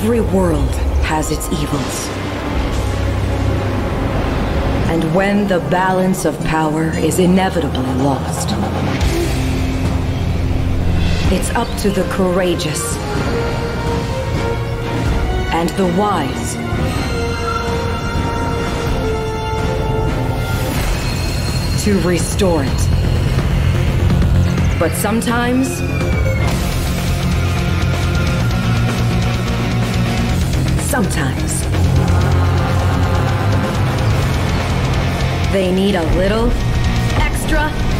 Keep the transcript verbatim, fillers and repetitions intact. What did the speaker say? Every world has its evils. And when the balance of power is inevitably lost, it's up to the courageous and the wise to restore it. But sometimes, sometimes, they need a little extra